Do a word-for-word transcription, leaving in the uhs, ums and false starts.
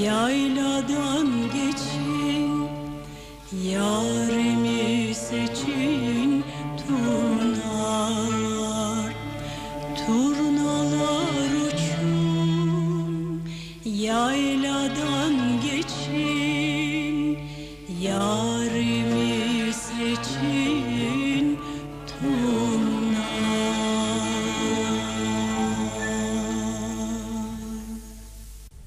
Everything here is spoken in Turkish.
Yayladan geçin ya.